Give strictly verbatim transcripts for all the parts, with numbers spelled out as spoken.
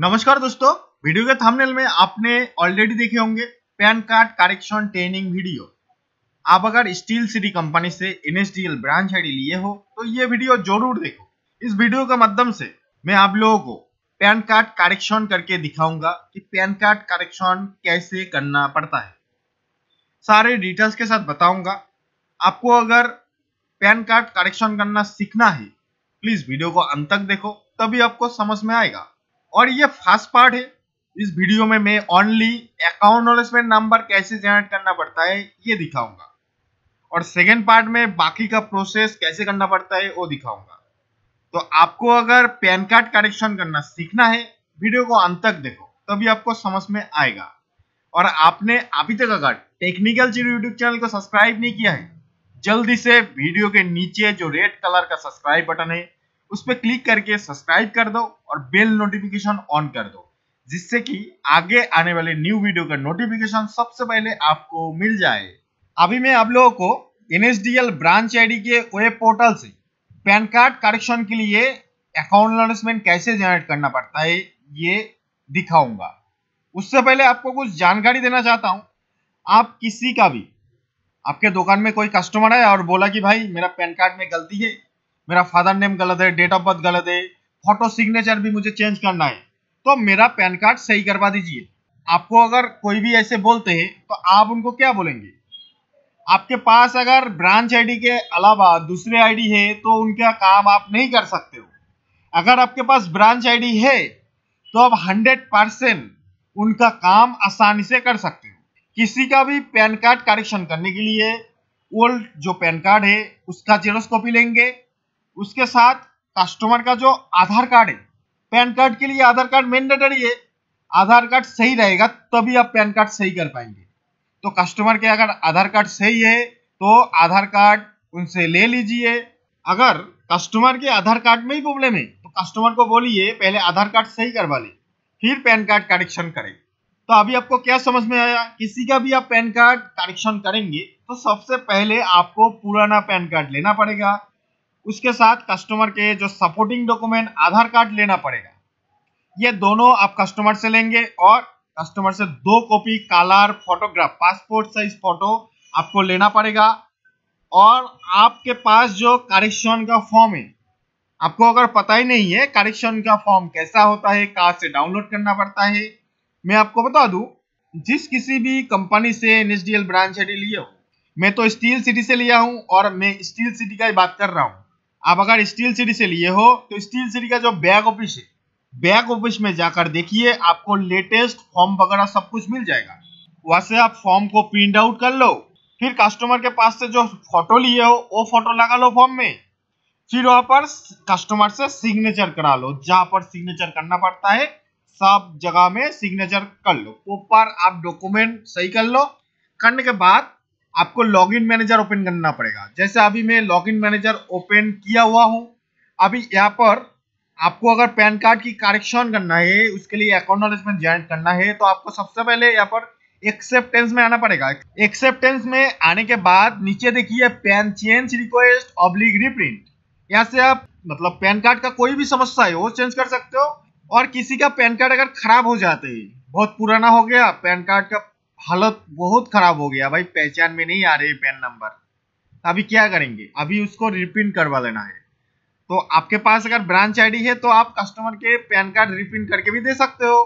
नमस्कार दोस्तों, वीडियो के थंबनेल में आपने ऑलरेडी देखे होंगे PAN card correction training video. आप अगर स्टील सिटी कंपनी से N S D L branch ID लिए हो तो ये वीडियो जरूर देखो। इस वीडियो के माध्यम से मैं आप लोगों को पैन कार्ड करेक्शन करके दिखाऊंगा कि पैन कार्ड करेक्शन कैसे करना पड़ता है, सारे डिटेल्स के साथ बताऊंगा। आपको अगर पैन कार्ड करेक्शन करना सीखना है प्लीज वीडियो को अंत तक देखो, तभी आपको समझ में आएगा। और ये फर्स्ट पार्ट है। इस वीडियो में मैं ओनली अकाउंट नंबर कैसे जनरेट करना पड़ता है ये दिखाऊंगा, और सेकेंड पार्ट में बाकी का प्रोसेस कैसे करना पड़ता है वो दिखाऊंगा। तो आपको अगर पैन कार्ड करेक्शन करना सीखना है वीडियो को अंत तक देखो, तभी आपको समझ में आएगा। और आपने अभी तक अगर टेक्निकल चिरू यूट्यूब चैनल को सब्सक्राइब नहीं किया है, जल्दी से वीडियो के नीचे जो रेड कलर का सब्सक्राइब बटन है उस पर क्लिक करके सब्सक्राइब कर दो और बेल नोटिफिकेशन ऑन कर दो, जिससे कि आगे आने वाले न्यू वीडियो का नोटिफिकेशन सबसे पहले आपको मिल जाए। अभी मैं आप लोगों को N S D L branch ID के वेब पोर्टल से पैन कार्ड करेक्शन के लिए अकाउंट नोटिसमेंट कैसे जनरेट करना पड़ता है ये दिखाऊंगा। उससे पहले आपको कुछ जानकारी देना चाहता हूँ। आप किसी का भी, आपके दुकान में कोई कस्टमर आया और बोला कि भाई मेरा पैन कार्ड में गलती है, मेरा फादर नेम गलत है, डेट ऑफ बर्थ गलत है, फोटो सिग्नेचर भी मुझे चेंज करना है, तो मेरा पैन कार्ड सही करवा दीजिए। आपको अगर कोई भी ऐसे बोलते हैं तो आप उनको क्या बोलेंगे? आपके पास अगर ब्रांच आईडी के अलावा दूसरे आईडी है तो उनका काम आप नहीं कर सकते हो। अगर आपके पास ब्रांच आईडी है तो आप हंड्रेड परसेंट उनका काम आसानी से कर सकते हो। किसी का भी पैन कार्ड करेक्शन करने के लिए ओल्ड जो पैन कार्ड है उसका जेरोस कॉपी लेंगे, उसके साथ कस्टमर का जो आधार कार्ड है, पैन कार्ड के लिए आधार कार्ड मैंडेटरी है, आधार कार्ड सही रहेगा तभी आप पैन कार्ड सही कर पाएंगे। तो कस्टमर के अगर आधार कार्ड सही है तो आधार कार्ड उनसे ले लीजिए। अगर कस्टमर के आधार कार्ड में ही प्रॉब्लम है तो कस्टमर को बोलिए पहले आधार कार्ड सही करवा ले, फिर पैन कार्ड करेक्शन करें। तो अभी आपको क्या समझ में आया? किसी का भी आप पैन कार्ड करेक्शन करेंगे तो सबसे पहले आपको पुराना पैन कार्ड लेना पड़ेगा, उसके साथ कस्टमर के जो सपोर्टिंग डॉक्यूमेंट आधार कार्ड लेना पड़ेगा। ये दोनों आप कस्टमर से लेंगे और कस्टमर से दो copy colour photograph passport size photo आपको लेना पड़ेगा। और आपके पास जो करेक्शन का फॉर्म है, आपको अगर पता ही नहीं है करेक्शन का फॉर्म कैसा होता है, कहाँ से डाउनलोड करना पड़ता है, मैं आपको बता दूं। जिस किसी भी कंपनी से N S D L branch ID लिए हो, मैं तो स्टील सिटी से लिया हूं और मैं स्टील सिटी का ही बात कर रहा हूं। आप अगर स्टील सिटी से लिए हो तो स्टील सिटी का जो बैक ऑफिस है, बैक ऑफिस में जाकर देखिए आपको लेटेस्ट फॉर्म वगैरह सब कुछ मिल जाएगा। वहां से आप फॉर्म को प्रिंट आउट कर लो, फिर कस्टमर के पास से जो फोटो लिए हो वो फोटो लगा लो फॉर्म में, फिर वहां पर कस्टमर से सिग्नेचर करा लो। जहां पर सिग्नेचर करना पड़ता है सब जगह में सिग्नेचर कर लो, ऊपर आप डॉक्यूमेंट सही कर लो। करने के बाद आपको लॉगिन मैनेजर ओपन करना पड़ेगा। जैसे अभी मैं लॉगिन मैनेजर ओपन किया हुआ हूं। अभी यहाँ पर आपको अगर पैन कार्ड की करेक्शन करना है, उसके लिए एक्नॉलेजमेंट जनरेट करना है, तो आपको सबसे पहले यहाँ पर एक्सेप्टेंस में आना पड़ेगा। एक्सेप्टेंस में आने के बाद नीचे देखिए PAN change request oblique reprint, यहाँ से आप मतलब पैन कार्ड का कोई भी समस्या है वो चेंज कर सकते हो। और किसी का पैन कार्ड अगर खराब हो जाते है, बहुत पुराना हो गया, पैन कार्ड का हालत बहुत खराब हो गया, भाई पहचान में नहीं आ रहे पैन नंबर, अभी क्या करेंगे? अभी उसको रिप्रिंट करवा लेना है। तो आपके पास अगर ब्रांच आईडी है तो आप कस्टमर के पैन कार्ड रिप्रिंट करके भी दे सकते हो।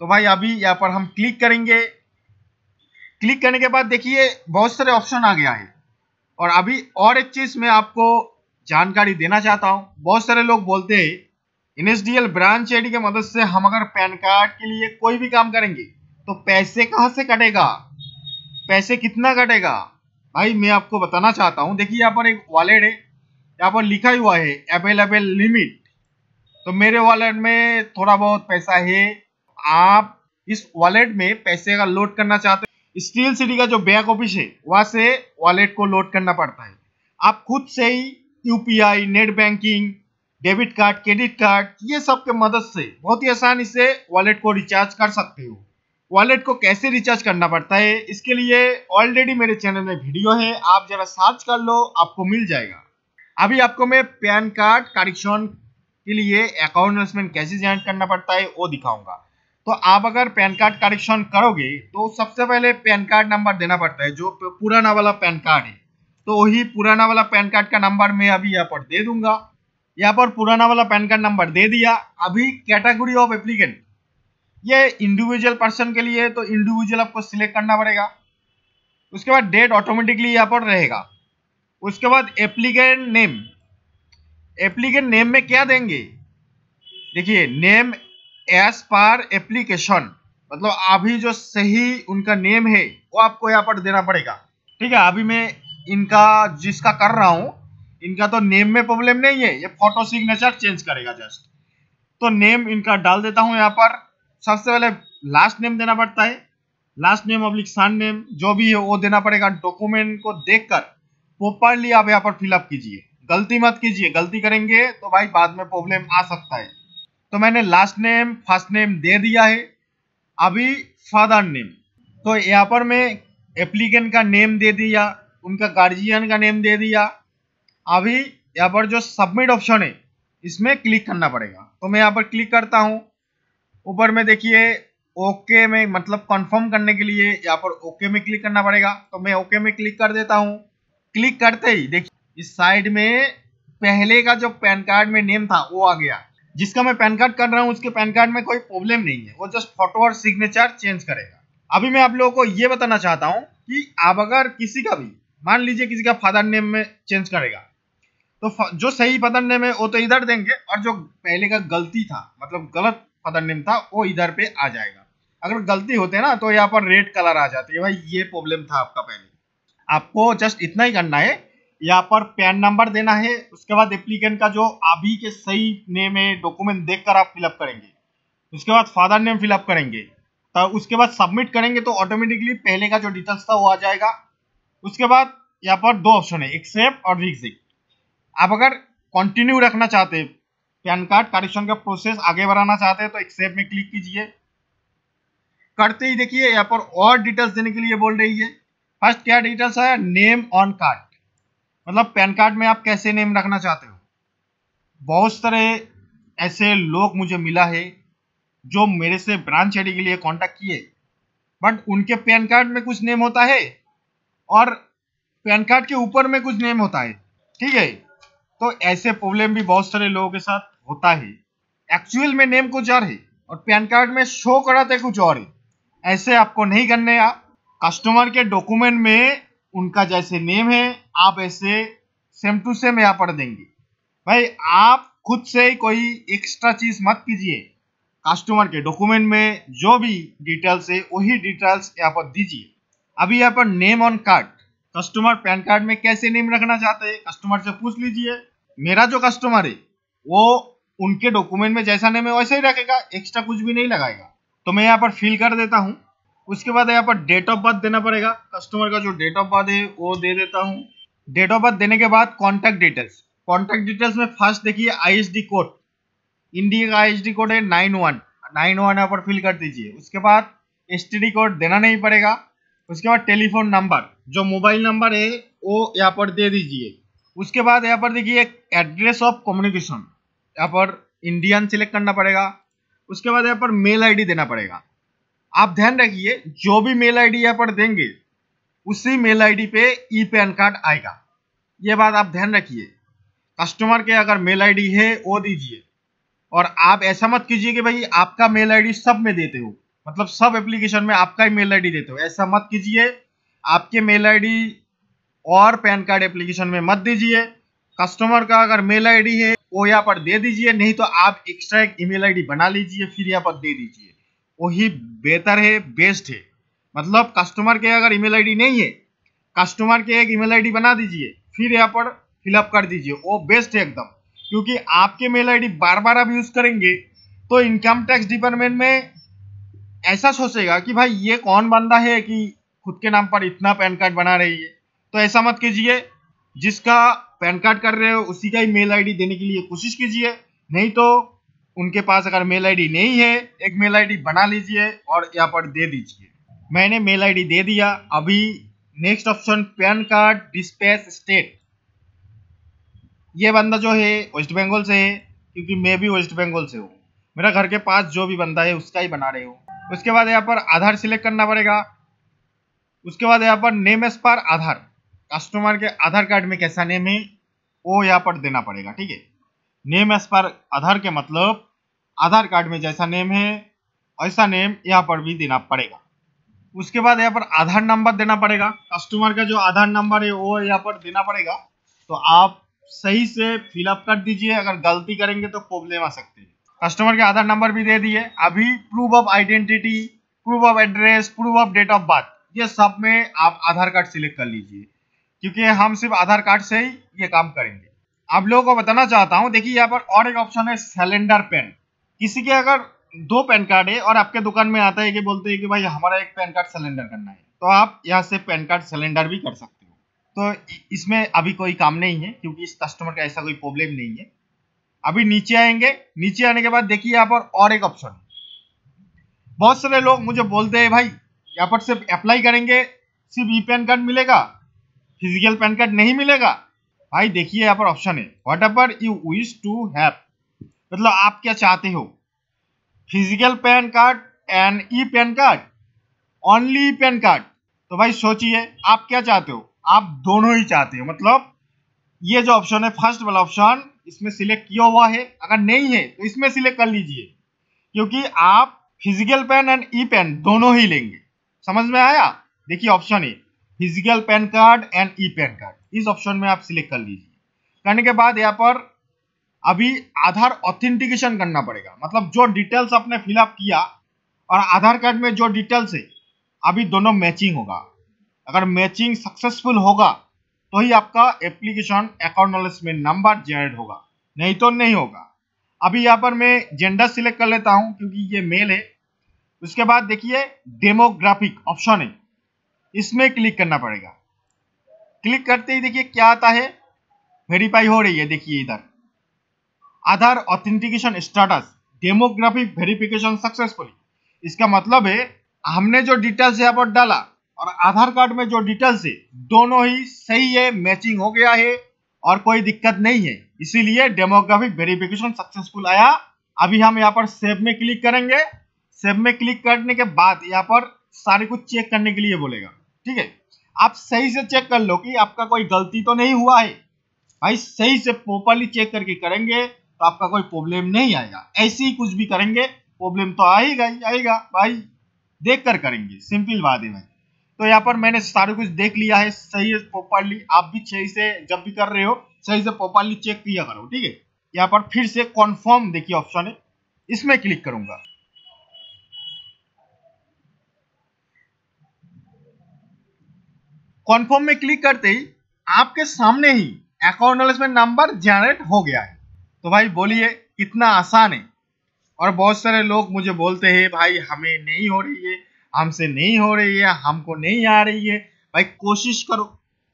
तो भाई अभी यहाँ पर हम क्लिक करेंगे। क्लिक करने के बाद देखिए बहुत सारे ऑप्शन आ गया है। और अभी और एक चीज मैं आपको जानकारी देना चाहता हूँ। बहुत सारे लोग बोलते हैं N S D L branch ID की मदद से हम अगर पैन कार्ड के लिए कोई भी काम करेंगे तो पैसे कहाँ से कटेगा, पैसे कितना कटेगा? भाई मैं आपको बताना चाहता हूँ। देखिए यहाँ पर एक वॉलेट है, यहाँ पर लिखा हुआ है अवेलेबल लिमिट। तो मेरे वॉलेट में थोड़ा बहुत पैसा है, आप इस वॉलेट में पैसे का लोड करना चाहते हो, स्टील सिटी का जो बैक ऑफिस है वहाँ से वॉलेट को लोड करना पड़ता है। आप खुद से ही U P I, net banking, debit card, credit card, ये सब के मदद से बहुत ही आसानी से वॉलेट को रिचार्ज कर सकते हो। वॉलेट को कैसे रिचार्ज करना पड़ता है इसके लिए ऑलरेडी मेरे चैनल में वीडियो है, आप जरा सर्च कर लो, आपको मिल जाएगा। अभी आपको मैं पैन कार्ड करेक्शन के लिए अकाउंट इन्वेस्टमेंट कैसे जनरेट करना पड़ता है वो दिखाऊंगा। तो आप अगर पैन कार्ड करेक्शन करोगे तो सबसे पहले पैन कार्ड नंबर देना पड़ता है, जो पुराना वाला पैन कार्ड है तो वही पुराना वाला पैन कार्ड का नंबर मैं अभी यहाँ पर दे दूंगा। यहाँ पर पुराना वाला पैन कार्ड नंबर दे दिया। अभी कैटेगरी ऑफ एप्लीकेंट, ये इंडिविजुअल पर्सन के लिए तो इंडिविजुअल आपको सिलेक्ट करना पड़ेगा। उसके बाद डेट ऑटोमेटिकली यहाँ पर रहेगा। उसके बाद एप्लीकेंट नेम, एप्लीकेंट नेम में क्या देंगे, देखिए नेम एज पर एप्लीकेशन, मतलब अभी जो सही उनका नेम है वो आपको यहाँ पर देना पड़ेगा। ठीक है, अभी मैं इनका जिसका कर रहा हूँ इनका तो नेम में प्रॉब्लम नहीं है, ये फोटो सिग्नेचर चेंज करेगा जस्ट। तो नेम इनका डाल देता हूँ यहाँ पर। सबसे पहले लास्ट नेम देना पड़ता है, last name public son name जो भी है वो देना पड़ेगा। डॉक्यूमेंट को देखकर प्रॉपरली आप यहाँ पर फिलअप कीजिए, गलती मत कीजिए, गलती करेंगे तो भाई बाद में प्रॉब्लम आ सकता है। तो मैंने लास्ट नेम फर्स्ट नेम दे दिया है। अभी फादर नेम, तो यहाँ पर मैं एप्लीकेंट का नेम दे दिया, उनका गार्जियन का नेम दे दिया। अभी यहाँ पर जो सबमिट ऑप्शन है इसमें क्लिक करना पड़ेगा। तो मैं यहाँ पर क्लिक करता हूँ, ऊपर में देखिए ओके में, मतलब कंफर्म करने के लिए यहाँ पर ओके में क्लिक करना पड़ेगा। तो मैं ओके में क्लिक कर देता हूँ। क्लिक करते ही देखिए इस साइड में पहले का जो पैन कार्ड में नेम था वो आ गया। जिसका मैं पैन कार्ड कर रहा हूँ उसके पैन कार्ड में कोई प्रॉब्लम नहीं है, वो जस्ट फोटो और सिग्नेचर चेंज करेगा। अभी मैं आप लोगों को ये बताना चाहता हूँ कि आप अगर किसी का भी, मान लीजिए किसी का फादर नेम में चेंज करेगा तो जो सही फादर नेम है वो तो इधर देंगे और जो पहले का गलती था, मतलब गलत फादर नेम था, वो इधर पे आ जाएगा। अगर गलती होते है ना तो यहाँ पर रेड कलर आ जाती है, भाई ये प्रॉब्लम था आपका पहले। आपको जस्ट इतना ही करना है, यहाँ पर पैन नंबर देना है, उसके बाद एप्लीकेंट का जो अभी के सही नेम है डॉक्यूमेंट देखकर आप फिलअप करेंगे, उसके बाद फादर नेम फिलअप करेंगे, तब उसके बाद सबमिट करेंगे तो ऑटोमेटिकली पहले का जो डिटेल्स था वो आ जाएगा। उसके बाद यहाँ पर दो ऑप्शन है, एक्सेप्ट और रिजेक्ट। आप अगर कंटिन्यू रखना चाहते हैं पैन कार्ड करेक्शन का प्रोसेस आगे बढ़ाना चाहते हैं तो एक्सेप्ट में क्लिक कीजिए। करते ही देखिए यहाँ पर और डिटेल्स देने के लिए बोल रही है। फर्स्ट क्या डिटेल्स है, नेम ऑन कार्ड, मतलब पैन कार्ड में आप कैसे नेम रखना चाहते हो। बहुत सारे ऐसे लोग मुझे मिला है जो मेरे से ब्रांच आईडी के लिए कांटेक्ट किए, बट उनके पैन कार्ड में कुछ नेम होता है और पैन कार्ड के ऊपर में कुछ नेम होता है। ठीक है, तो ऐसे प्रॉब्लम भी बहुत सारे लोगों के साथ होता है। एक्चुअल में नेम कुछ और है और पैन कार्ड में शो कराते कुछ और है। ऐसे आपको नहीं करने, आप कस्टमर के डॉक्यूमेंट में उनका जैसे नेम है आप ऐसे सेम टू सेम यहाँ पर देंगे। भाई आप खुद से कोई एक्स्ट्रा चीज मत कीजिए, कस्टमर के डॉक्यूमेंट में जो भी डिटेल्स है वही डिटेल्स यहाँ पर दीजिए। अभी यहाँ पर name on card, customer PAN card में कैसे नेम रखना चाहते हैं कस्टमर से पूछ लीजिए। मेरा जो कस्टमर है वो उनके डॉक्यूमेंट में जैसा नेम है वैसे ही रखेगा, एक्स्ट्रा कुछ भी नहीं लगाएगा। तो मैं यहाँ पर फिल कर देता हूँ। उसके बाद यहाँ पर डेट ऑफ बर्थ देना पड़ेगा, कस्टमर का जो डेट ऑफ बर्थ है वो दे देता हूँ। डेट ऑफ बर्थ देने के बाद कॉन्टैक्ट डिटेल्स, कॉन्टैक्ट डिटेल्स में फर्स्ट देखिए आईएसडी कोड, इंडिया का आईएसडी कोड है नाइन वन नाइन वन यहाँ पर फिल कर दीजिए। उसके बाद एसटीडी कोड देना नहीं पड़ेगा। उसके बाद टेलीफोन नंबर, जो मोबाइल नंबर है वो यहाँ पर दे दीजिए। उसके बाद यहाँ पर देखिए एड्रेस ऑफ कम्युनिकेशन, यहाँ पर इंडियन सिलेक्ट करना पड़ेगा। उसके बाद यहाँ पर मेल आई डी देना पड़ेगा। आप ध्यान रखिए जो भी मेल आईडी यहाँ पर देंगे उसी मेल आईडी पे ई पैन कार्ड आएगा, ये बात आप ध्यान रखिए। कस्टमर के अगर मेल आईडी है वो दीजिए, और आप ऐसा मत कीजिए कि भाई आपका मेल आईडी सब में देते हो, मतलब सब एप्लीकेशन में आपका ही मेल आईडी देते हो, ऐसा मत कीजिए। आपके मेल आईडी और पैन कार्ड एप्लीकेशन में मत दीजिए। कस्टमर का अगर मेल आईडी है वो यहाँ पर दे दीजिए, नहीं तो आप एक्स्ट्रा एक ईमेल आईडी बना लीजिए फिर यहाँ पर दे दीजिए, वही बेहतर है, बेस्ट है। मतलब कस्टमर के अगर ईमेल आईडी नहीं है, कस्टमर के एक ईमेल आईडी बना दीजिए फिर यहाँ पर फिलअप कर दीजिए, वो बेस्ट है एकदम। क्योंकि आपके मेल आईडी बार बार आप यूज़ करेंगे तो इनकम टैक्स डिपार्टमेंट में ऐसा सोचेगा कि भाई ये कौन बंदा है कि खुद के नाम पर इतना पैन कार्ड बना रही है। तो ऐसा मत कीजिए, जिसका पैन कार्ड कर रहे हो उसी का ही मेल आईडी देने के लिए कोशिश कीजिए, नहीं तो उनके पास अगर मेल आईडी नहीं है एक मेल आईडी बना लीजिए और यहाँ पर दे दीजिए। मैंने मेल आईडी दे दिया। अभी next option PAN card dispatch state, ये बंदा जो है वेस्ट बंगाल से है, क्योंकि मैं भी वेस्ट बंगाल से हूँ, मेरा घर के पास जो भी बंदा है उसका ही बना रहे हो। उसके बाद यहाँ पर आधार सिलेक्ट करना पड़ेगा। उसके बाद यहाँ पर नेम एस पर आधार, कस्टमर के आधार कार्ड में कैसा नेम है वो यहाँ पर देना पड़ेगा। ठीक है, नेम एस पर आधार के मतलब आधार कार्ड में जैसा नेम है ऐसा नेम यहाँ पर भी देना पड़ेगा। उसके बाद यहाँ पर आधार नंबर देना पड़ेगा, कस्टमर का जो आधार नंबर है वो यहाँ पर देना पड़ेगा। तो आप सही से फिलअप कर दीजिए, अगर गलती करेंगे तो प्रॉब्लम आ सकती है। कस्टमर के आधार नंबर भी दे दिए। अभी proof of identity, proof of address, proof of date of birth, ये सब में आप आधार कार्ड सिलेक्ट कर लीजिए, क्योंकि हम सिर्फ आधार कार्ड से ही ये काम करेंगे। आप लोगों को बताना चाहता हूँ, देखिए यहाँ पर और एक ऑप्शन है सिलेंडर पेन। किसी के अगर दो पैन कार्ड है और आपके दुकान में आता है कि बोलते हैं कि भाई हमारा एक पैन कार्ड सिलेंडर करना है, तो आप यहाँ से पैन कार्ड सिलेंडर भी कर सकते हो। तो इसमें अभी कोई काम नहीं है, क्योंकि इस कस्टमर का ऐसा कोई प्रॉब्लम नहीं है। अभी नीचे आएंगे, नीचे आने के बाद देखिए यहाँ पर और एक ऑप्शन। बहुत सारे लोग मुझे बोलते हैं भाई यहाँ पर सिर्फ अप्लाई करेंगे सिर्फ ई पैन कार्ड मिलेगा, फिजिकल पैन कार्ड नहीं मिलेगा। भाई देखिए यहाँ पर ऑप्शन है whatever you wish to have, मतलब आप क्या चाहते हो, physical PAN card and E PAN card, only E PAN card. तो भाई सोचिए आप क्या चाहते हो, आप दोनों ही चाहते हो। मतलब ये जो ऑप्शन है फर्स्ट वाला ऑप्शन इसमें सिलेक्ट किया हुआ है, अगर नहीं है तो इसमें सिलेक्ट कर लीजिए, क्योंकि आप physical PAN and E PAN दोनों ही लेंगे। समझ में आया? देखिए ऑप्शन है physical PAN card and E PAN card, इस ऑप्शन में आप सिलेक्ट कर लीजिए। करने के बाद यहाँ पर अभी आधार ऑथेंटिकेशन करना पड़ेगा, मतलब जो डिटेल्स आपने फिलअप किया और आधार कार्ड में जो डिटेल्स है अभी दोनों मैचिंग होगा। अगर मैचिंग सक्सेसफुल होगा तो ही आपका एप्लीकेशन एक्नॉलेजमेंट नंबर जनरेट होगा, नहीं तो नहीं होगा। अभी यहाँ पर मैं जेंडर सिलेक्ट कर लेता हूँ क्योंकि ये मेल है। उसके बाद देखिए डेमोग्राफिक ऑप्शन है, इसमें क्लिक करना पड़ेगा। क्लिक करते ही देखिए क्या आता है, वेरीफाई हो रही है। देखिए इधर Aadhaar authentication status demographic verification successfully, इसका मतलब है हमने जो डिटेल्स यहाँ पर डाला और आधार कार्ड में जो डिटेल्स है दोनों ही सही है, मैचिंग हो गया है और कोई दिक्कत नहीं है, इसीलिए डेमोग्राफिक वेरिफिकेशन सक्सेसफुल आया। अभी हम यहाँ पर सेव में क्लिक करेंगे। सेव में क्लिक करने के बाद यहाँ पर सारे कुछ चेक करने के लिए बोलेगा। ठीक है, आप सही से चेक कर लो कि आपका कोई गलती तो नहीं हुआ है। भाई सही से प्रॉपरली चेक करके करेंगे तो आपका कोई प्रॉब्लम नहीं आएगा। ऐसे ही कुछ भी करेंगे प्रॉब्लम तो आएगा ही आएगा, भाई देख कर करेंगे, सिंपल बात है भाई। तो यहाँ पर मैंने सारा कुछ देख लिया है सही है प्रॉपरली। आप भी सही से जब भी कर रहे हो सही से प्रॉपरली चेक किया करो। ठीक है, यहाँ पर फिर से कॉन्फर्म देखिए ऑप्शन है, इसमें क्लिक करूंगा। कॉन्फर्म में क्लिक करते ही आपके सामने ही एक्नॉलेजमेंट नंबर जनरेट हो गया है। तो भाई बोलिए कितना आसान है। और बहुत सारे लोग मुझे बोलते हैं भाई हमें नहीं हो रही है, हमसे नहीं हो रही है, हमको नहीं आ रही है। भाई कोशिश करो,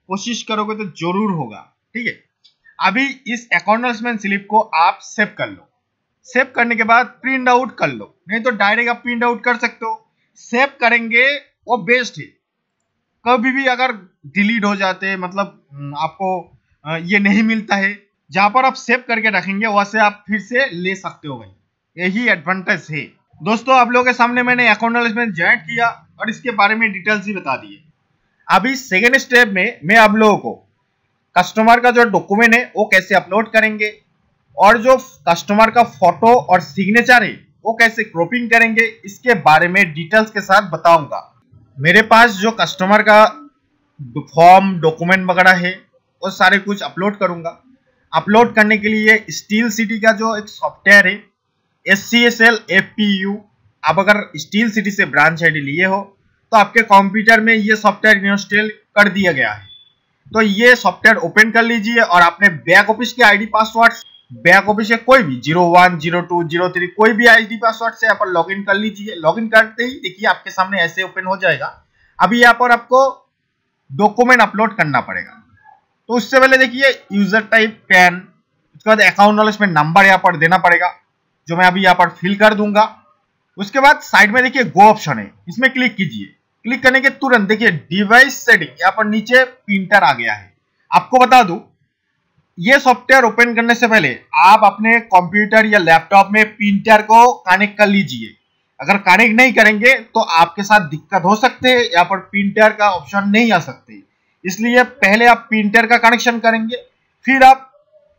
कोशिश करोगे तो जरूर होगा। ठीक है, अभी इस एक्नॉलेजमेंट स्लिप को आप सेव कर लो। सेव करने के बाद प्रिंट आउट कर लो, नहीं तो डायरेक्ट आप प्रिंट आउट कर सकते हो। सेव करेंगे वो बेस्ट है, कभी भी अगर डिलीट हो जाते मतलब आपको ये नहीं मिलता है। जहाँ पर आप सेव करके रखेंगे वहाँ से आप फिर से ले सकते हो भाई, यही एडवांटेज है। दोस्तों आप लोगों के सामने मैंने एक्नॉलेजमेंट जनरेट किया और इसके बारे में डिटेल्स ही बता दिए। अभी सेकेंड स्टेप में मैं आप लोगों को कस्टमर का जो डॉक्यूमेंट है वो कैसे अपलोड करेंगे और जो कस्टमर का फोटो और सिग्नेचर है वो कैसे क्रॉपिंग करेंगे इसके बारे में डिटेल्स के साथ बताऊंगा। मेरे पास जो कस्टमर का फॉर्म डॉक्यूमेंट वगैरह है वो सारे कुछ अपलोड करूंगा। अपलोड करने के लिए स्टील सिटी का जो एक सॉफ्टवेयर है S C S L A P U, आप अगर स्टील सिटी से ब्रांच आईडी लिए हो तो आपके कंप्यूटर में ये सॉफ्टवेयर इंस्टॉल कर दिया गया है। तो ये सॉफ्टवेयर ओपन कर लीजिए और आपने बैक ऑफिस के आईडी पासवर्ड, बैक ऑफिस के कोई भी zero one zero two zero three कोई भी आईडी पासवर्ड से यहाँ पर लॉग इन कर लीजिए। लॉग इन करते ही देखिए आपके सामने ऐसे ओपन हो जाएगा। अभी यहाँ पर आपको डॉक्यूमेंट अपलोड करना पड़ेगा। तो उससे पहले देखिए यूजर टाइप पैन, उसके बाद एक्नॉलेजमेंट नंबर यहाँ पर देना पड़ेगा जो मैं अभी यहाँ पर फिल कर दूंगा। उसके बाद साइड में देखिए गो ऑप्शन है, इसमें क्लिक कीजिए। क्लिक करने के तुरंत देखिए डिवाइस सेटिंग, यहाँ पर नीचे प्रिंटर आ गया है। आपको बता दूं ये सॉफ्टवेयर ओपन करने से पहले आप अपने कंप्यूटर या लैपटॉप में प्रिंटर को कनेक्ट कर लीजिए। अगर कनेक्ट नहीं करेंगे तो आपके साथ दिक्कत हो सकती है, यहाँ पर प्रिंटर का ऑप्शन नहीं आ सकते, इसलिए पहले आप प्रिंटर का कनेक्शन करेंगे, फिर आप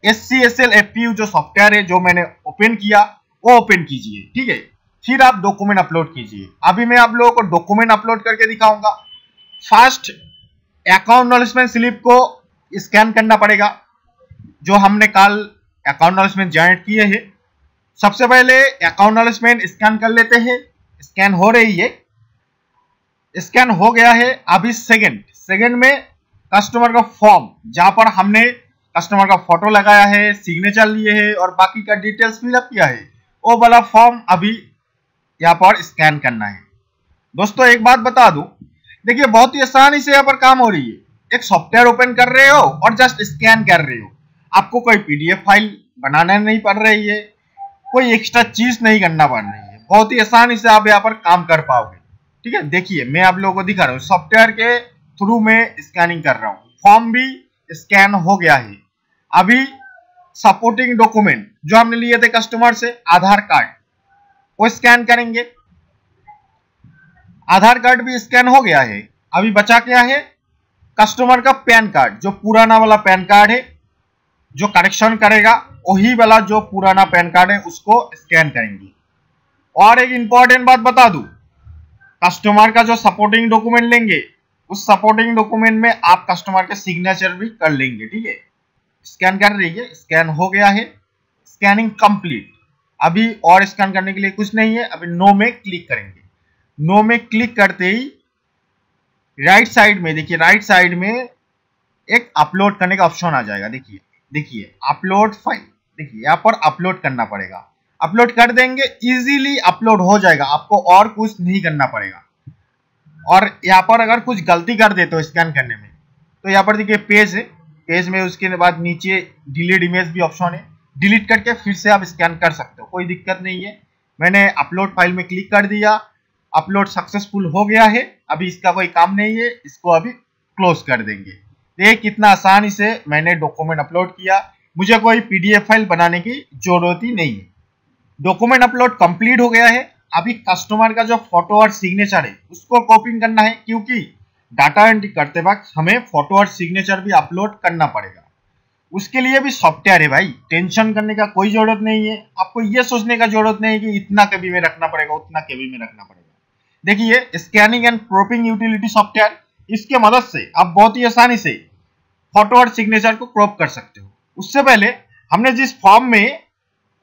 S C S L A P U जो सॉफ्टवेयर है जो मैंने ओपन किया वो ओपन कीजिए, ठीक है। फिर आप डॉक्यूमेंट अपलोड कीजिए। अभी मैं आप लोगों को डॉक्यूमेंट अपलोड करके दिखाऊंगा। फर्स्ट अकाउंट स्लिप को स्कैन करना पड़ेगा जो हमने कल अकाउंट जनरेट किए हैं। सबसे पहले अकाउंट स्कैन कर लेते हैं। स्कैन हो रही है, स्कैन हो गया है। अभी सेकंड सेकंड में कस्टमर का फॉर्म जहां पर हमने कस्टमर का फोटो लगाया है, सिग्नेचर लिए है और बाकी का डिटेल्स फिलअप किया है, वो वाला फॉर्म अभी यहाँ पर स्कैन करना है। दोस्तों एक बात बता दूं, देखिए बहुत ही आसानी से यहाँ पर काम हो रही है। एक सॉफ्टवेयर ओपन कर रहे हो और जस्ट स्कैन कर रहे हो, आपको कोई पीडीएफ फाइल बनाना नहीं पड़ रही है, कोई एक्स्ट्रा चीज नहीं करना पड़ रही है, बहुत ही आसानी से आप यहाँ पर काम कर पाओगे, ठीक है। देखिए मैं आप लोगों को दिखा रहा हूँ, सॉफ्टवेयर के थ्रू मैं स्कैनिंग कर रहा हूँ, फॉर्म भी स्कैन हो गया है। अभी सपोर्टिंग डॉक्यूमेंट जो हमने लिए थे कस्टमर से, आधार कार्ड वो स्कैन करेंगे। आधार कार्ड भी स्कैन हो गया है। अभी बचा क्या है, कस्टमर का पैन कार्ड, जो पुराना वाला पैन कार्ड है जो करेक्शन करेगा, वही वाला जो पुराना पैन कार्ड है उसको स्कैन करेंगे। और एक इंपॉर्टेंट बात बता दूं, कस्टमर का जो सपोर्टिंग डॉक्यूमेंट लेंगे उस सपोर्टिंग डॉक्यूमेंट में आप कस्टमर के सिग्नेचर भी कर लेंगे, ठीक है। स्कैन कर रही है, स्कैन हो गया है, स्कैनिंग कंप्लीट। अभी और स्कैन करने के लिए कुछ नहीं है। अभी नो में क्लिक करेंगे। नो में क्लिक करते ही राइट साइड में देखिए, राइट साइड में एक अपलोड करने का ऑप्शन आ जाएगा। देखिए देखिए अपलोड फाइल, देखिए यहाँ पर अपलोड करना पड़ेगा। अपलोड कर देंगे, इजीली अपलोड हो जाएगा, आपको और कुछ नहीं करना पड़ेगा। और यहाँ पर अगर कुछ गलती कर देते हो स्कैन करने में तो यहाँ पर देखिए पेज है, पेज में उसके बाद नीचे डिलीट इमेज भी ऑप्शन है, डिलीट करके फिर से आप स्कैन कर सकते हो, कोई दिक्कत नहीं है। मैंने अपलोड फाइल में क्लिक कर दिया, अपलोड सक्सेसफुल हो गया है। अभी इसका कोई काम नहीं है, इसको अभी क्लोज कर देंगे। देखिए कितना आसानी से मैंने डॉक्यूमेंट अपलोड किया, मुझे कोई पीडीएफ फाइल बनाने की जरूरत ही नहीं है। डॉक्यूमेंट अपलोड कंप्लीट हो गया है। अभी कस्टमर का जो फोटो और सिग्नेचर है उसको कॉपिंग करना है, क्योंकि डाटा एंट्री करते वक्त हमें फोटो और सिग्नेचर भी अपलोड करना पड़ेगा। उसके लिए भी सॉफ्टवेयर है भाई, टेंशन करने का कोई जरूरत नहीं है। आपको यह सोचने का जरूरत नहीं है कि इतना केबी में रखना पड़ेगा, उतना केबी में रखना पड़ेगा। देखिए scanning and cropping utility software, इसके मदद से आप बहुत ही आसानी से फोटो और सिग्नेचर को क्रॉप कर सकते हो। उससे पहले हमने जिस फॉर्म में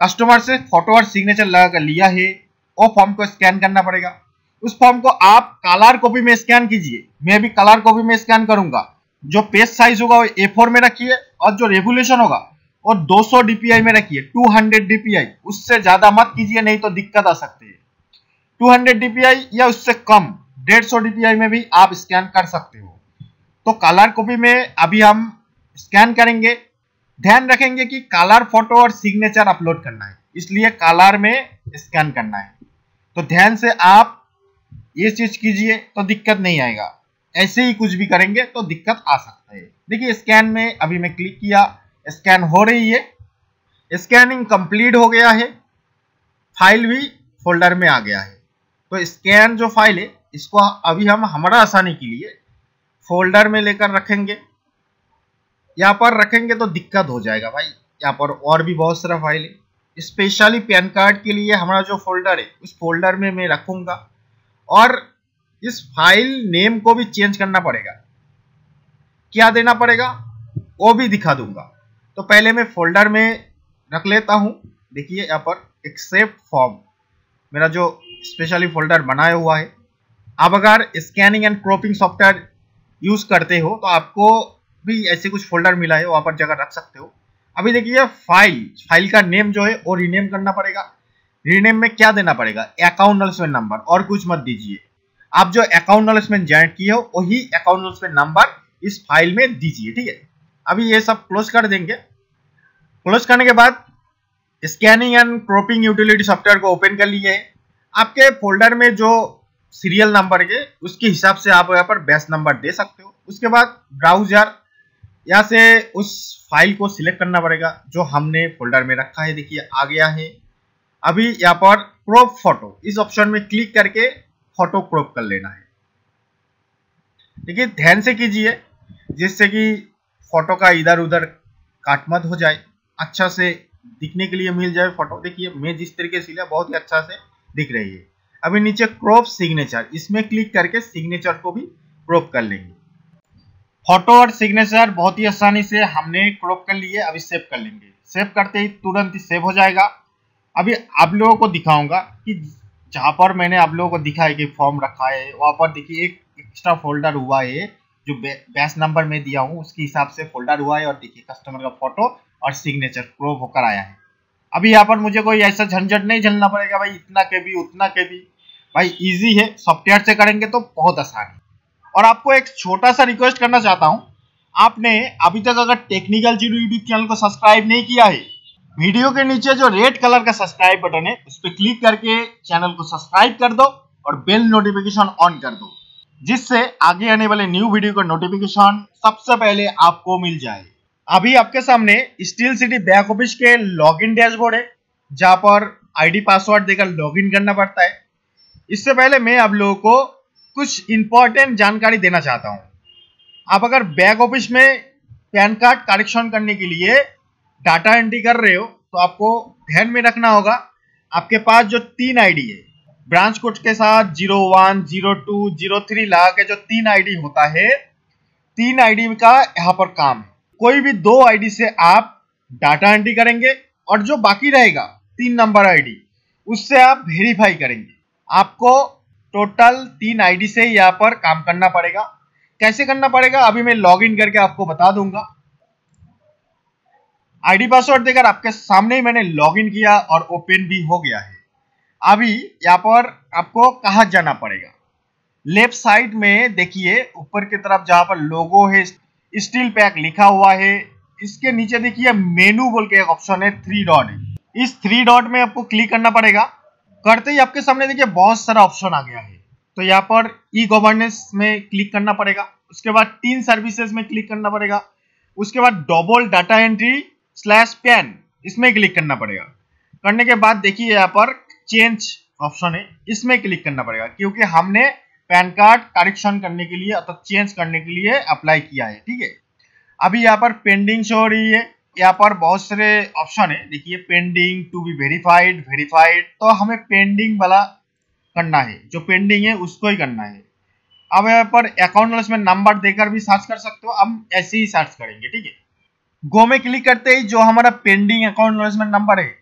कस्टमर से फोटो और सिग्नेचर लगा कर लिया है वो फॉर्म को स्कैन करना पड़ेगा। उस फॉर्म को आप कलर कॉपी में स्कैन कीजिए, मैं भी कलर कॉपी में स्कैन करूंगा। जो पेज साइज होगा वो ए फोर में रखिए और जो रेवोल्यूशन होगा वो दो सौ डी पी आई में रखिए, दो सौ डी पी आई, उससे ज्यादा मत कीजिए नहीं तो दिक्कत आ सकती है। दो सौ डी पी आई या उससे कम एक सौ पचास डी पी आई में भी आप स्कैन कर सकते हो। तो कलर कॉपी में अभी हम स्कैन करेंगे। ध्यान रखेंगे कि कलर फोटो और सिग्नेचर अपलोड करना है, इसलिए कलर में स्कैन करना है, तो ध्यान से आप ये चीज कीजिए तो दिक्कत नहीं आएगा। ऐसे ही कुछ भी करेंगे तो दिक्कत आ सकता है। देखिए स्कैन में अभी मैं क्लिक किया, स्कैन हो रही है, स्कैनिंग कंप्लीट हो गया है, फाइल भी फोल्डर में आ गया है। तो स्कैन जो फाइल है इसको अभी हम हमारा आसानी के लिए फोल्डर में लेकर रखेंगे। यहाँ पर रखेंगे तो दिक्कत हो जाएगा भाई, यहाँ पर और भी बहुत सारा फाइल है, स्पेशली पैन कार्ड के लिए हमारा जो फोल्डर है उस फोल्डर में मैं रखूंगा। और इस फाइल नेम को भी चेंज करना पड़ेगा, क्या देना पड़ेगा वो भी दिखा दूंगा। तो पहले मैं फोल्डर में रख लेता हूं। देखिए यहाँ पर एक्सेप्ट फॉर्म मेरा जो स्पेशली फोल्डर बनाया हुआ है। आप अगर scanning and cropping software use करते हो तो आपको भी ऐसे कुछ फोल्डर मिला है, वहां पर जगह रख सकते हो। अभी देखिए फाइल फाइल का नेम जो है वो रीनेम करना पड़ेगा। रीनेम में क्या देना पड़ेगा, अकाउंट नॉलेजमेंट नंबर, और कुछ मत दीजिए। आप जो अकाउंट नॉलेजमेंट जनरेट किए हो वही अकाउंट नॉलेजमेंट नंबर इस फाइल में दीजिए, ठीक है। अभी ये सब क्लोज कर देंगे। क्लोज करने के बाद scanning and cropping utility software को ओपन कर लिए। आपके फोल्डर में जो सीरियल नंबर है उसके हिसाब से आप यहाँ पर बैच नंबर दे सकते हो। उसके बाद ब्राउजर यहाँ से उस फाइल को सिलेक्ट करना पड़ेगा जो हमने फोल्डर में रखा है। देखिए आ गया है। अभी यहाँ पर क्रॉप फोटो इस ऑप्शन में क्लिक करके फोटो क्रॉप कर लेना है। देखिए ध्यान से कीजिए जिससे कि फोटो का इधर उधर काट मत हो जाए, अच्छा से दिखने के लिए मिल जाए फोटो। देखिए मैं जिस तरीके से लिया बहुत ही अच्छा से दिख रही है। अभी नीचे क्रॉप सिग्नेचर इसमें क्लिक करके सिग्नेचर को भी क्रॉप कर लेंगे। फोटो और सिग्नेचर बहुत ही आसानी से हमने क्रॉप कर लिए। अभी सेव कर लेंगे, सेव करते ही तुरंत ही सेव हो जाएगा। अभी आप लोगों को दिखाऊंगा कि जहाँ पर मैंने आप लोगों को दिखा है कि फॉर्म रखा है, वहाँ पर देखिए एक एक्स्ट्रा फोल्डर हुआ है जो बैच नंबर में दिया हूँ उसके हिसाब से फोल्डर हुआ है। और देखिए कस्टमर का फोटो और सिग्नेचर क्रॉप होकर आया है। अभी यहाँ पर मुझे कोई ऐसा झंझट नहीं झेलना पड़ेगा भाई इतना के भी उतना के भी, भाई इजी है। सॉफ्टवेयर से करेंगे तो बहुत आसान है। और आपको एक छोटा सा रिक्वेस्ट करना चाहता हूँ, आपने अभी तक अगर टेक्निकल चिरू यूट्यूब चैनल को सब्सक्राइब नहीं किया है, वीडियो के नीचे जो रेड कलर का सब्सक्राइब बटन है उस पर क्लिक करके चैनल को सब्सक्राइब कर दो और बेल नोटिफिकेशन ऑन कर दो, जिससे आगे आने वाले न्यू वीडियो का नोटिफिकेशन सबसे पहले आपको मिल जाए। अभी आपके सामने स्टील सिटी बैक ऑफिस के लॉगिन डैशबोर्ड है जहाँ पर आईडी पासवर्ड देकर लॉगिन करना पड़ता है। इससे पहले मैं आप लोगों को कुछ इंपॉर्टेंट जानकारी देना चाहता हूँ। आप अगर बैक ऑफिस में पैन कार्ड करेक्शन करने के लिए डाटा एंट्री कर रहे हो तो आपको ध्यान में रखना होगा आपके पास जो तीन आईडी है ब्रांच कोड के साथ zero one zero two zero three लगा के जो तीन आईडी होता है, तीन आईडी का यहाँ पर काम है। कोई भी दो आईडी से आप डाटा एंट्री करेंगे और जो बाकी रहेगा तीन नंबर आईडी उससे आप वेरीफाई करेंगे। आपको टोटल तीन आईडी से यहाँ पर काम करना पड़ेगा। कैसे करना पड़ेगा अभी मैं लॉगिन करके आपको बता दूंगा। आईडी पासवर्ड देकर आपके सामने ही मैंने लॉगिन किया और ओपन भी हो गया है। अभी यहाँ पर आपको कहाँ जाना पड़ेगा, लेफ्ट साइड में देखिए ऊपर की तरफ जहाँ पर लोगो है स्टील पैक लिखा हुआ है, इसके नीचे देखिए मेनू बोल के एक ऑप्शन है थ्री डॉट, इस थ्री डॉट में आपको क्लिक करना पड़ेगा। करते ही आपके सामने देखिए बहुत सारा ऑप्शन आ गया है। तो यहाँ पर ई गवर्नेंस में क्लिक करना पड़ेगा, उसके बाद तीन सर्विसेज में क्लिक करना पड़ेगा, उसके बाद double data entry slash PAN इसमें क्लिक करना पड़ेगा। करने के बाद देखिए यहाँ पर चेंज ऑप्शन है इसमें क्लिक करना पड़ेगा क्योंकि हमने पैन कार्ड करेक्शन करने के लिए अर्थात चेंज करने के लिए अप्लाई किया है। ठीक है अभी यहाँ पर पेंडिंग शो हो रही है, यहाँ पर बहुत सारे ऑप्शन है देखिए pending to be verified verified, तो हमें पेंडिंग वाला करना है जो पेंडिंग है उसको ही करना है। अब यहाँ पर अकाउंट में नंबर देकर भी सर्च कर सकते हो, हम ऐसे ही सर्च करेंगे। ठीक है गो में क्लिक करते ही जो हमारा पेंडिंग अकाउंट नोटिसमेंट नंबर है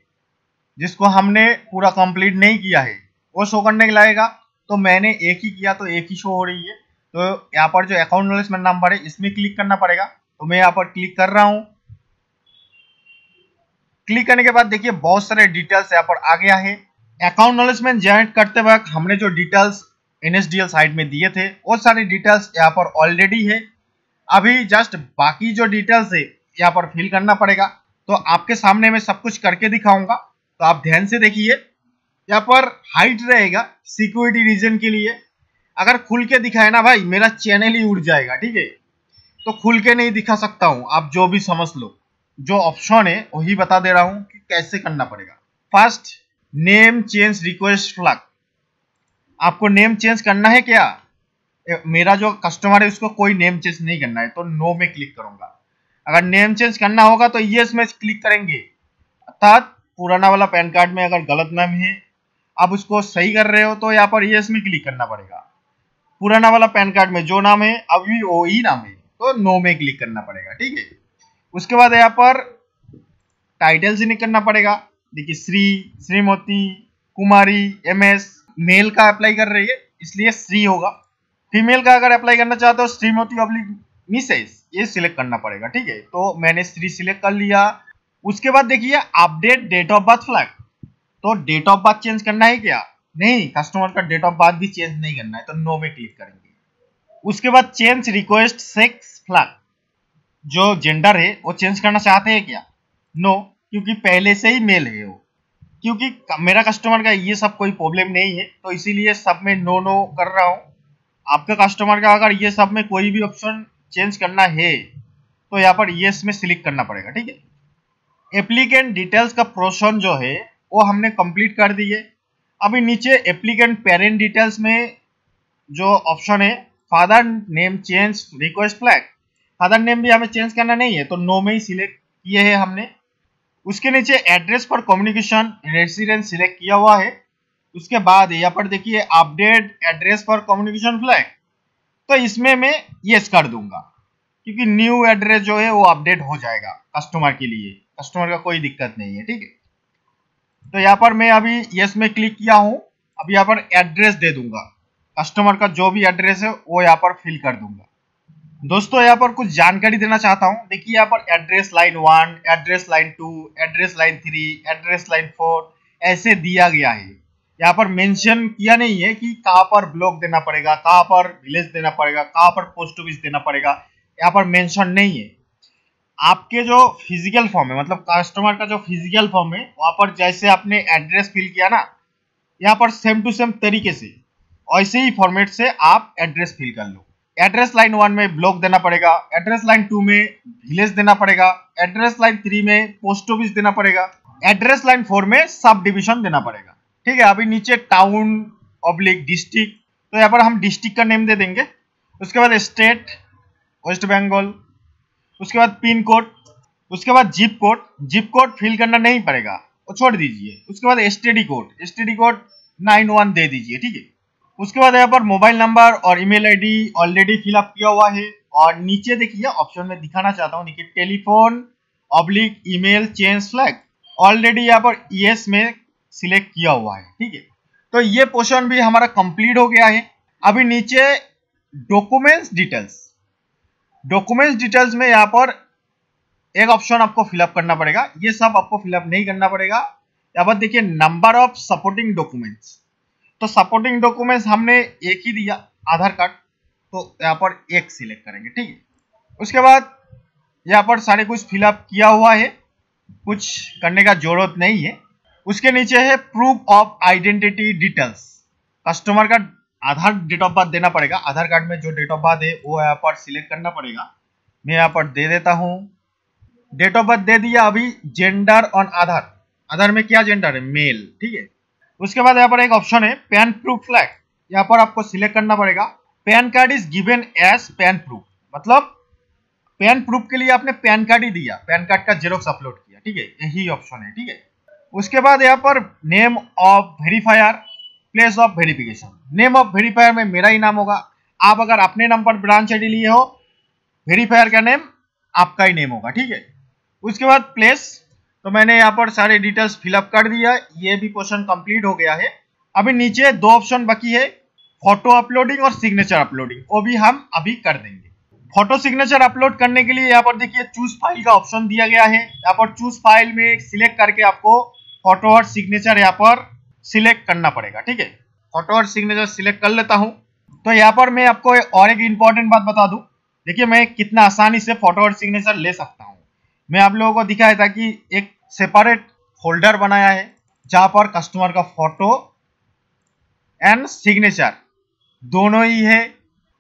जिसको हमने पूरा कंप्लीट नहीं किया है वो शो करने के लाएगा, तो मैंने एक ही किया तो एक ही शो हो रही है। तो यहाँ पर जो अकाउंट नोटिसमेंट नंबर है इसमें क्लिक करना पड़ेगा, तो मैं यहाँ पर क्लिक कर रहा हूँ। क्लिक करने के बाद देखिए बहुत सारे डिटेल्स यहाँ पर आ गया है। अकाउंट नोटिसमेंट जनरेट करते वक्त हमने जो details N S D L site में दिए थे वो सारे डिटेल्स यहाँ पर ऑलरेडी है। अभी जस्ट बाकी जो डिटेल्स है यहाँ पर फिल करना पड़ेगा, तो आपके सामने मैं सब कुछ करके दिखाऊंगा तो आप ध्यान से देखिए। यहाँ पर हाइट रहेगा सिक्योरिटी रीजन के लिए, अगर खुल के दिखाए ना भाई मेरा चैनल ही उड़ जाएगा। ठीक है तो खुल के नहीं दिखा सकता हूँ, आप जो भी समझ लो जो ऑप्शन है वही बता दे रहा हूँ कि कैसे करना पड़ेगा। First name change request flag, आपको नेम चेंज करना है क्या, मेरा जो कस्टमर है उसको कोई नेम चेंज नहीं करना है तो नो में क्लिक करूंगा। अगर नेम चेंज करना होगा तो यस में क्लिक करेंगे, अर्थात पुराना वाला पैन कार्ड में अगर गलत नाम है आप उसको सही कर रहे हो तो यहाँ पर यस में क्लिक करना पड़ेगा। पुराना वाला पैन कार्ड में जो नाम है अभी वो ही नाम है तो नो में क्लिक करना पड़ेगा। ठीक है उसके बाद यहाँ पर टाइटल से निकलना पड़ेगा, देखिए Shri Shrimati Kumari M S, male का अप्लाई कर रही है इसलिए श्री होगा। फीमेल का अगर अप्लाई करना चाहते हो श्रीमती ऑब्लिक मिसेस ये सिलेक्ट करना पड़ेगा। ठीक है तो मैंने श्री सिलेक्ट कर लिया। उसके बाद देखिए update date of birth flag, तो डेट ऑफ बर्थ चेंज करना है क्या, नहीं कस्टमर का डेट ऑफ बर्थ भी चेंज नहीं करना है तो नो में क्लिक करेंगे। उसके बाद चेंज रिक्वेस्ट सेक्स फ्लैग, जो जेंडर है वो चेंज करना चाहते हैं क्या, नो क्योंकि पहले से ही मेल है वो, क्योंकि मेरा कस्टमर का ये सब कोई प्रॉब्लम नहीं है तो इसीलिए सब में नो नो कर रहा हूँ। आपका कस्टमर का अगर ये सब में कोई भी ऑप्शन चेंज करना है तो यहाँ पर येस में सिलेक्ट करना पड़ेगा। ठीक है, एप्लीकेंट डिटेल्स का पोर्शन जो है वो हमने कंप्लीट कर दी है। अभी नीचे एप्लीकेंट पेरेंट डिटेल्स में जो ऑप्शन है father name change request flag, father name भी हमें चेंज करना नहीं है तो नो में ही सिलेक्ट किए है हमने। उसके नीचे एड्रेस पर कम्युनिकेशन रेसिडेंस सिलेक्ट किया हुआ है। उसके बाद यहाँ पर देखिए अपडेट एड्रेस पर कम्युनिकेशन फ्लैग, तो इसमें मैं यस कर दूंगा क्योंकि न्यू एड्रेस जो है वो अपडेट हो जाएगा कस्टमर के लिए, कस्टमर का कोई दिक्कत नहीं है। ठीक है, तो यहाँ पर मैं अभी यस में क्लिक किया हूँ। अब यहाँ पर एड्रेस दे दूंगा, कस्टमर का जो भी एड्रेस है वो यहाँ पर फिल कर दूंगा। दोस्तों यहाँ पर कुछ जानकारी देना चाहता हूँ। देखिए यहाँ पर address line one, address line two, address line three, address line four ऐसे दिया गया है। यहाँ पर मेंशन किया नहीं है कि कहाँ पर ब्लॉक देना पड़ेगा, कहाँ पर विलेज देना पड़ेगा, कहाँ पर पोस्ट ऑफिस देना पड़ेगा, यहाँ पर मेंशन नहीं है। आपके जो फिजिकल फॉर्म है, मतलब कस्टमर का जो फिजिकल फॉर्म है वहाँ पर जैसे आपने एड्रेस फिल किया ना, यहाँ पर सेम टू सेम तरीके से ऐसे ही फॉर्मेट से आप एड्रेस फिल कर लो। एड्रेस लाइन वन में ब्लॉक देना पड़ेगा, एड्रेस लाइन टू में विलेज देना पड़ेगा, एड्रेस लाइन थ्री में पोस्ट ऑफिस देना पड़ेगा, एड्रेस लाइन फोर में सब डिविजन देना पड़ेगा। ठीक है, अभी नीचे टाउन ऑब्लिक डिस्ट्रिक्ट, तो यहाँ पर हम डिस्ट्रिक्ट का नेम दे देंगे। उसके बाद स्टेट वेस्ट बंगाल, उसके बाद पिन कोड, उसके बाद zip code, zip code fill करना नहीं पड़ेगा वो छोड़ दीजिए। उसके बाद STD code, STD code nine one दे दीजिए। ठीक है, उसके बाद यहाँ पर मोबाइल नंबर और ईमेल आईडी ऑलरेडी फिलअप किया हुआ है। और नीचे देखिए ऑप्शन में दिखाना चाहता हूँ, देखिए telephone oblique email change flag already यहाँ पर यस में सिलेक्ट किया हुआ है। ठीक है, तो ये पोर्शन भी हमारा कंप्लीट हो गया है। अभी नीचे डॉक्यूमेंट्स डिटेल्स, डॉक्यूमेंट्स डिटेल्स में यहाँ पर एक ऑप्शन आपको फिलअप करना पड़ेगा। ये सब आपको फिलअप नहीं करना पड़ेगा। यहाँ पर देखिए नंबर ऑफ सपोर्टिंग डॉक्यूमेंट्स, तो सपोर्टिंग डॉक्यूमेंट्स हमने एक ही दिया आधार कार्ड, तो यहाँ पर एक सिलेक्ट करेंगे। ठीक है, उसके बाद यहाँ पर सारे कुछ फिलअप किया हुआ है, कुछ करने का जरूरत नहीं है। उसके नीचे है proof of identity details, customer का आधार डेट ऑफ बर्थ देना पड़ेगा। आधार कार्ड में जो डेट ऑफ बर्थ है वो यहाँ पर सिलेक्ट करना पड़ेगा। मैं यहाँ पर दे देता हूँ, डेट ऑफ बर्थ दे दिया। अभी जेंडर ऑन आधार, आधार में क्या जेंडर है, मेल। ठीक है, उसके बाद यहाँ पर एक ऑप्शन है पैन प्रूफ फ्लैग, यहाँ पर आपको सिलेक्ट करना पड़ेगा। PAN card is given as PAN proof, मतलब पैन प्रूफ के लिए आपने पैन कार्ड ही दिया, पैन कार्ड का जेरोक्स अपलोड किया। ठीक है, यही ऑप्शन है। ठीक है, उसके बाद यहाँ पर name of verifier, place of verification. Name of verifier में मेरा ही नाम होगा। आप अगर अपने नाम पर ब्रांच आईडी लिए हो, वेरीफायर का नेम आपका ही नेम होगा। ठीक है, उसके बाद प्लेस, तो मैंने यहाँ पर सारे डिटेल्स फिलअप कर दिया। ये भी पोर्शन कंप्लीट हो गया है। अभी नीचे दो ऑप्शन बाकी है, फोटो अपलोडिंग और सिग्नेचर अपलोडिंग, वो भी हम अभी कर देंगे। फोटो सिग्नेचर अपलोड करने के लिए यहाँ पर देखिए चूज फाइल का ऑप्शन दिया गया है। यहाँ पर चूज फाइल में सिलेक्ट करके आपको फोटो और सिग्नेचर यहाँ पर सिलेक्ट करना पड़ेगा। ठीक है, फोटो और सिग्नेचर सिलेक्ट कर लेता हूँ। तो यहाँ पर मैं आपको और एक इम्पॉर्टेंट बात बता दूँ। देखिए मैं कितना आसानी से फोटो और सिग्नेचर ले सकता हूँ। मैं आप लोगों को दिखाया था कि एक सेपरेट फोल्डर बनाया है जहां पर कस्टमर का फोटो एंड सिग्नेचर दोनों ही है,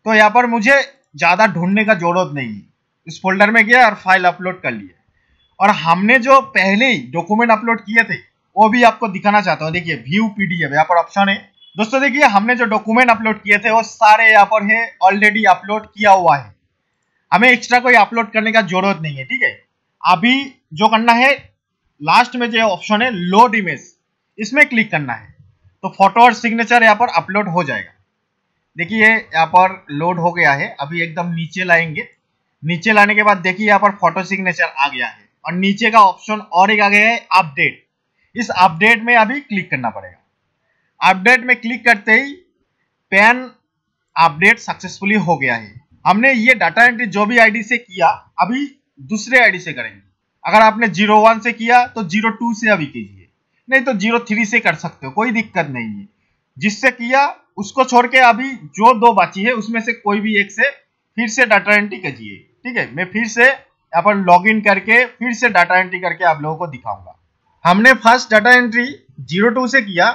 तो यहाँ पर मुझे ज़्यादा ढूंढने का जरूरत नहीं है। इस फोल्डर में गया और फाइल अपलोड कर लिया। और हमने जो पहले ही डॉक्यूमेंट अपलोड किए थे वो भी आपको दिखाना चाहता हूँ। देखिए व्यू पीडीएफ यहाँ पर ऑप्शन है। दोस्तों देखिए हमने जो डॉक्यूमेंट अपलोड किए थे वो सारे यहाँ पर है, ऑलरेडी अपलोड किया हुआ है। हमें एक्स्ट्रा कोई अपलोड करने का जरूरत नहीं है। ठीक है, अभी जो करना है लास्ट में जो ऑप्शन है लोड इमेज, इसमें क्लिक करना है तो फोटो और सिग्नेचर यहाँ पर अपलोड हो जाएगा। देखिए यहाँ पर लोड हो गया है। अभी एकदम नीचे लाएंगे, नीचे लाने के बाद देखिए यहाँ पर फोटो सिग्नेचर आ गया है। और नीचे का ऑप्शन और एक आ गया है अपडेट, इस अपडेट में अभी क्लिक करना पड़ेगा। अपडेट में क्लिक करते ही पैन अपडेट सक्सेसफुली हो गया है। हमने ये डाटा एंट्री जो भी आईडी से किया अभी दूसरे आईडी से करेंगे। अगर आपने जीरो वन से किया तो जीरो टू से अभी कीजिए, नहीं तो जीरो थ्री से कर सकते हो, कोई दिक्कत नहीं है। जिससे किया उसको छोड़ के अभी जो दो बाकी है उसमें से कोई भी एक से फिर से डाटा एंट्री कीजिए। ठीक है, मैं फिर से यहाँ पर लॉगिन करके फिर से डाटा एंट्री करके आप लोगों को दिखाऊंगा। हमने first data entry zero two से किया,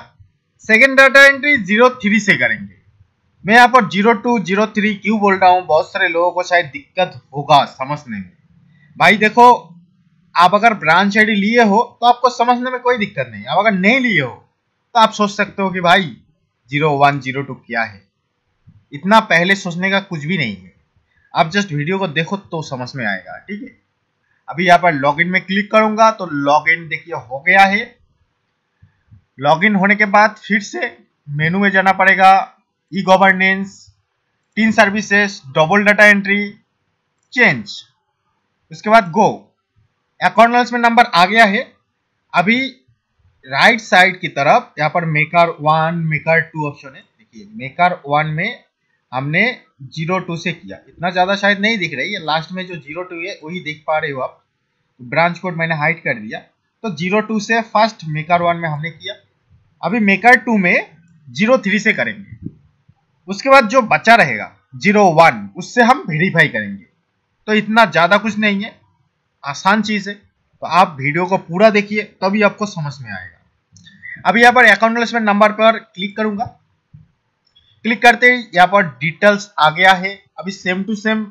second data entry zero three से करेंगे। मैं यहाँ पर जीरो टू जीरो थ्री क्यों बोल रहा हूँ, बहुत सारे लोगों को शायद दिक्कत होगा समझने में। भाई देखो आप अगर ब्रांच आईडी लिए हो तो आपको समझने में कोई दिक्कत नहीं, आप अगर नहीं लिए हो तो आप सोच सकते हो कि भाई जीरो वन जीरो टू क्या है। इतना पहले सोचने का कुछ भी नहीं है, आप जस्ट वीडियो को देखो तो समझ में आएगा। ठीक है, अभी यहाँ पर लॉगिन में क्लिक करूंगा तो लॉगिन देखिए हो गया है। लॉगिन होने के बाद फिर से मेनू में जाना पड़ेगा, ई गवर्नेंस, तीन services, double data entry, change, उसके बाद गो। अकाउंट में नंबर आ गया है। अभी राइट साइड की तरफ यहाँ पर maker one maker two option है। देखिए मेकर वन में हमने जीरो टू से किया, इतना ज़्यादा शायद नहीं दिख रही है, लास्ट में जो जीरो टू है वही देख पा रहे हो आप। ब्रांच कोड मैंने हाइड कर दिया, तो जीरो टू से फर्स्ट मेकर वन में हमने किया, अभी मेकर टू में जीरो थ्री से करेंगे। उसके बाद जो बचा रहेगा जीरो वन उससे हम वेरीफाई करेंगे। तो इतना ज़्यादा कुछ नहीं है, आसान चीज़ है। तो आप वीडियो को पूरा देखिए तभी आपको समझ में आएगा। अभी यहाँ पर अकाउंट नंबर पर क्लिक करूँगा, क्लिक करते ही यहाँ पर डिटेल्स आ गया है। अभी सेम टू सेम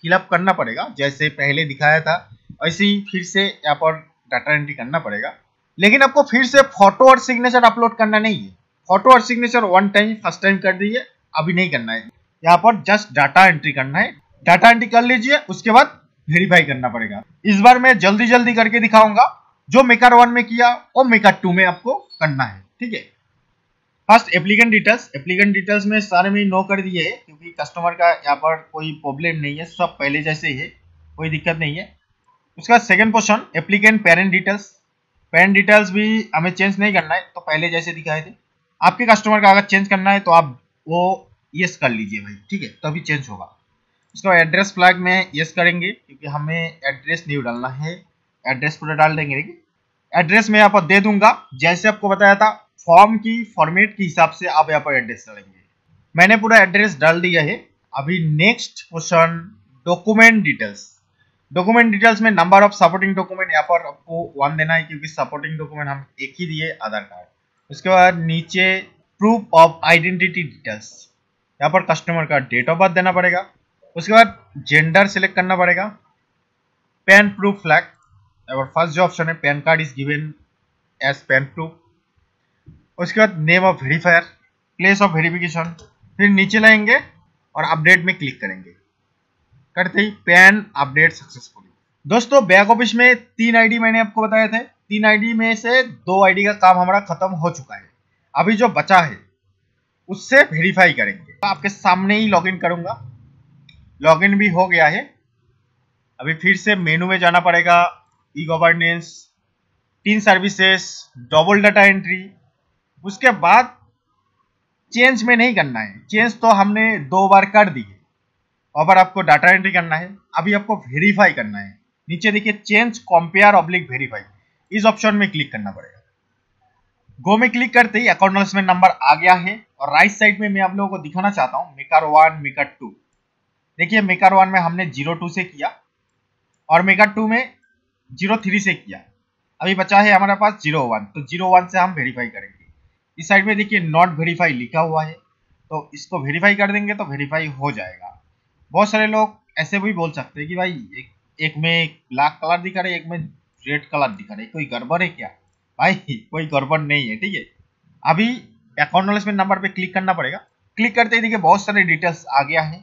फिलअप करना पड़ेगा, जैसे पहले दिखाया था वैसे ही फिर से यहाँ पर डाटा एंट्री करना पड़ेगा। लेकिन आपको फिर से फोटो और सिग्नेचर अपलोड करना नहीं है, फोटो और signature one time first time कर दीजिए, अभी नहीं करना है। यहाँ पर जस्ट डाटा एंट्री करना है, डाटा एंट्री कर लीजिए, उसके बाद वेरीफाई करना पड़ेगा। इस बार मैं जल्दी जल्दी करके दिखाऊंगा, जो मेकर वन में किया वो मेकर टू में आपको करना है। ठीक है, first applicant details, applicant details में सारे में नो कर दिए क्योंकि कस्टमर का यहाँ पर कोई प्रॉब्लम नहीं है, सब पहले जैसे ही है, कोई दिक्कत नहीं है। उसका second portion applicant parent details, parent details भी हमें चेंज नहीं करना है, तो पहले जैसे दिखाए थे। आपके कस्टमर का अगर चेंज करना है तो आप वो येस कर लीजिए भाई, ठीक है, तभी चेंज होगा। उसका एड्रेस फ्लैग में येस करेंगे क्योंकि हमें एड्रेस नहीं डालना है, एड्रेस पूरा डाल देंगे। एड्रेस मैं यहाँ पर दे दूंगा, जैसे आपको बताया था फॉर्म की फॉर्मेट के हिसाब से आप यहाँ पर एड्रेस डालेंगे, मैंने पूरा एड्रेस डाल दिया है। अभी next question document details, document details में नंबर ऑफ सपोर्टिंग डॉक्यूमेंट यहाँ पर आपको वन देना है क्योंकि सपोर्टिंग डॉक्यूमेंट हम एक ही दिए, आधार कार्ड। उसके बाद नीचे प्रूफ ऑफ आइडेंटिटी डिटेल्स, यहाँ पर कस्टमर का डेट ऑफ बर्थ देना पड़ेगा। उसके बाद जेंडर सिलेक्ट करना पड़ेगा, पैन प्रूफ फ्लैग, और फर्स्ट जो ऑप्शन है PAN card is given as PAN proof. उसके बाद name of verifier, place of verification, फिर नीचे लाएंगे और अपडेट में क्लिक करेंगे, करते ही पैन अपडेट सक्सेसफुली। दोस्तों बैक ऑफिस में तीन आईडी मैंने आपको बताए थे, तीन आईडी में से दो आईडी का काम हमारा खत्म हो चुका है। अभी जो बचा है उससे वेरीफाई करेंगे। आपके सामने ही लॉगिन करूंगा, लॉगिन भी हो गया है। अभी फिर से मेनू में जाना पड़ेगा, ई गवर्नेंस, तीन सर्विसेस, डबल डाटा एंट्री, उसके बाद चेंज में नहीं करना है, चेंज तो हमने दो बार कर दी है। और आपको डाटा एंट्री करना है, अभी आपको वेरीफाई करना है। नीचे देखिए चेंज कंपेयर ऑब्लिक वेरीफाई, इस ऑप्शन में क्लिक करना पड़ेगा। गो में क्लिक करते ही अकाउंट में नंबर आ गया है। और राइट साइड में मैं आप लोगों को दिखाना चाहता हूँ मेकर वन मेकर टू। देखिए मेकर वन में हमने जीरो टू से किया और मेकर टू में जीरो थ्री से किया, अभी बचा है हमारे पास जीरो वन, तो जीरो वन से हम वेरीफाई करेंगे। इस साइड में देखिए नॉट वेरीफाई लिखा हुआ है, तो इसको वेरीफाई कर देंगे तो वेरीफाई हो जाएगा। बहुत सारे लोग ऐसे भी बोल सकते हैं कि भाई एक, एक में ब्लैक कलर दिखा रहे, एक में रेड कलर दिखा रहे, कोई गड़बड़ है क्या? भाई कोई गड़बड़ नहीं है। ठीक है, अभी एक्नॉलेजमेंट नंबर पे क्लिक करना पड़ेगा। क्लिक करते ही देखिए बहुत सारे डिटेल्स आ गया है,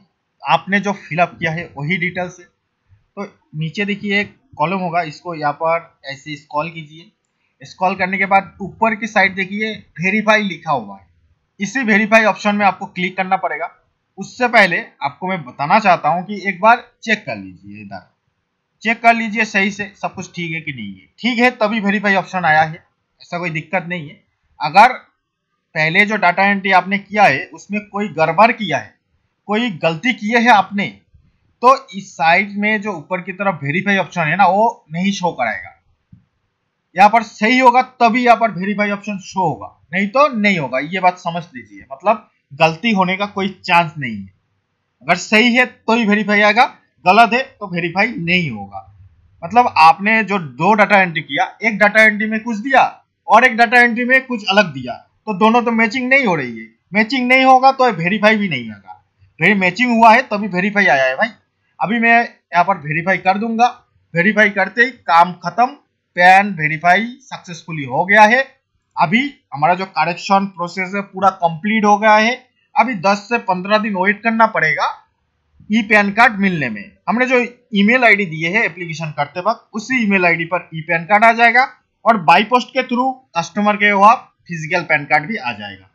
आपने जो फिलअप किया है वही डिटेल्स है। तो नीचे देखिए एक कॉलम होगा, इसको यहाँ पर ऐसे स्क्रॉल कीजिए, स्क्रॉल करने के बाद ऊपर की साइड देखिए वेरीफाई लिखा हुआ है, इसी वेरीफाई ऑप्शन में आपको क्लिक करना पड़ेगा। उससे पहले आपको मैं बताना चाहता हूं कि एक बार चेक कर लीजिए, इधर चेक कर लीजिए सही से सब कुछ ठीक है कि नहीं है। ठीक है, तभी वेरीफाई ऑप्शन आया है, ऐसा कोई दिक्कत नहीं है। अगर पहले जो डाटा एंट्री आपने किया है उसमें कोई गड़बड़ किया है, कोई गलती किए है आपने, तो इस साइड में जो ऊपर की तरफ वेरीफाई ऑप्शन है ना वो नहीं शो कराएगा। यहाँ पर सही होगा तभी यहाँ पर वेरीफाई ऑप्शन शो होगा, नहीं तो नहीं होगा, ये बात समझ लीजिए। मतलब गलती होने का कोई चांस नहीं है, अगर सही है तो ही वेरीफाई आएगा, गलत है तो वेरीफाई नहीं होगा। मतलब आपने जो दो डाटा एंट्री किया, एक डाटा एंट्री में कुछ दिया और एक डाटा एंट्री में कुछ अलग दिया, तो दोनों तो मैचिंग नहीं हो रही है, मैचिंग नहीं होगा तो वेरीफाई भी नहीं आएगा। मैचिंग हुआ है तभी वेरीफाई आया है भाई। अभी मैं यहाँ पर वेरीफाई कर दूंगा, वेरीफाई करते ही काम खत्म, पैन वेरीफाई सक्सेसफुली हो गया है। अभी हमारा जो करेक्शन प्रोसेस है पूरा कंप्लीट हो गया है। अभी दस से पंद्रह दिन वेट करना पड़ेगा ई पैन कार्ड मिलने में। हमने जो ईमेल आईडी दिए है एप्लीकेशन करते वक्त, उसी ईमेल आईडी पर ई पैन कार्ड आ जाएगा और बाई पोस्ट के थ्रू कस्टमर के वो आप फिजिकल पैन कार्ड भी आ जाएगा।